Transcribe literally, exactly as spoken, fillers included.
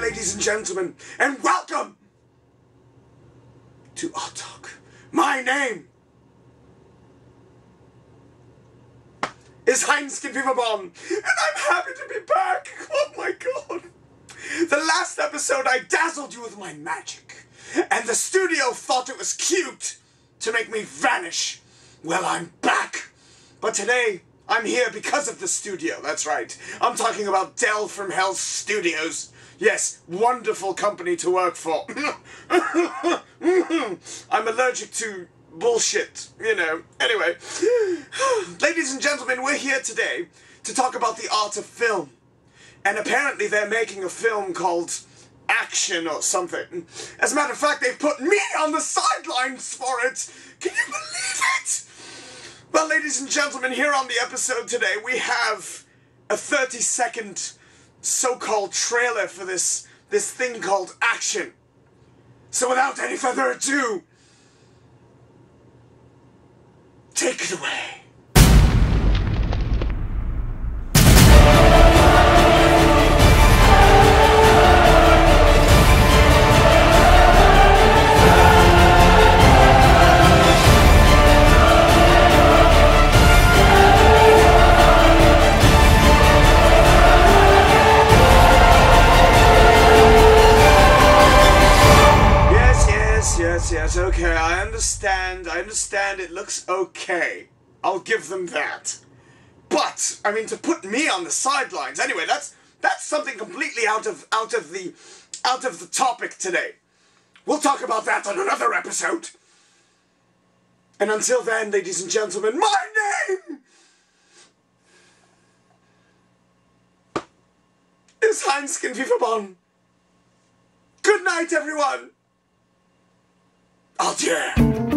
Ladies and gentlemen, and welcome to Art Talk. My name is Hynsken Veverbon, and I'm happy to be back. Oh my god. The last episode I dazzled you with my magic, and the studio thought it was cute to make me vanish. Well, I'm back. But today, I'm here because of the studio, that's right. I'm talking about Del From Hell Studios. Yes, wonderful company to work for. I'm allergic to bullshit, you know. Anyway, ladies and gentlemen, we're here today to talk about the art of film. And apparently they're making a film called Action or something. As a matter of fact, they've put me on the sidelines for it. Can you believe it? Well, ladies and gentlemen, here on the episode today, we have a thirty second so-called trailer for this this thing called Action. So without any further ado, take it away. Yes, okay, I understand, I understand, it looks okay. I'll give them that. But, I mean, to put me on the sidelines, anyway, that's that's something completely out of out of the out of the topic today. We'll talk about that on another episode. And until then, ladies and gentlemen, my name is Hynsken Veverbon. Good night, everyone! Oh dear!